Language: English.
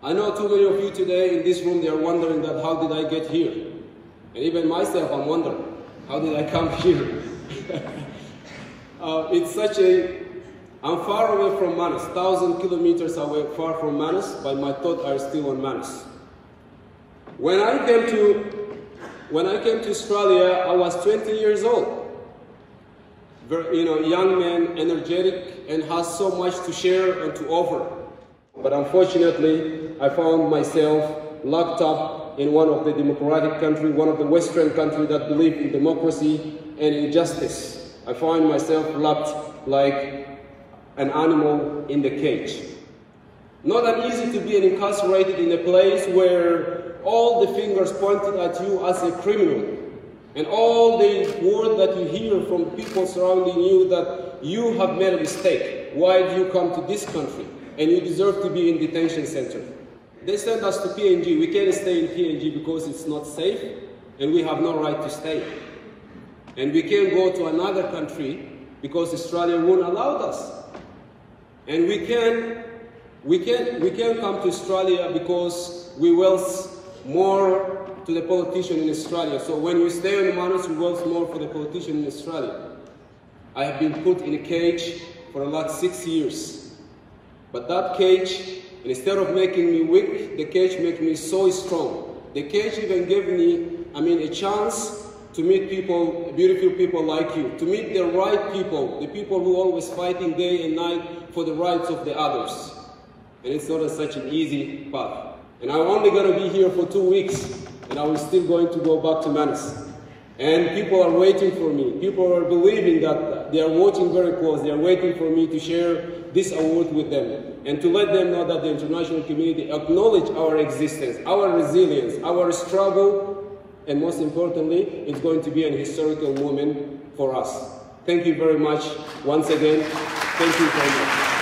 I know too many of you today in this room, they are wondering that how did I get here? And even myself, I'm wondering, how did I come here? I'm far away from Manus, 1,000 kilometers away, far from Manus, but my thoughts are still on Manus. When I came to Australia, I was 20 years old. Very, young man, energetic, and has so much to share and to offer. But unfortunately, I found myself locked up in one of the democratic countries, one of the Western countries that believe in democracy and in justice. I find myself locked like an animal in the cage. Not that easy to be incarcerated in a place where all the fingers pointed at you as a criminal. And all the word that you hear from people surrounding you that you have made a mistake. Why did you come to this country? And you deserve to be in detention center. They sent us to PNG. We can't stay in PNG because it's not safe and we have no right to stay. And we can't go to another country because Australia won't allow us. And we can come to Australia because we wealth more to the politician in Australia. So when we stay on Manus, we wealth more for the politician in Australia. I have been put in a cage for about 6 years. But that cage, instead of making me weak, the cage made me so strong. The cage even gave me, a chance to meet people, beautiful people like you, to meet the right people, the people who are always fighting day and night for the rights of the others. And it's not such an easy path. And I'm only going to be here for 2 weeks, and I'm still going to go back to Manus. And people are waiting for me. People are believing that they are watching very close. They are waiting for me to share this award with them and to let them know that the international community acknowledge our existence, our resilience, our struggle, and most importantly, it's going to be an historical moment for us. Thank you very much once again. Thank you very much.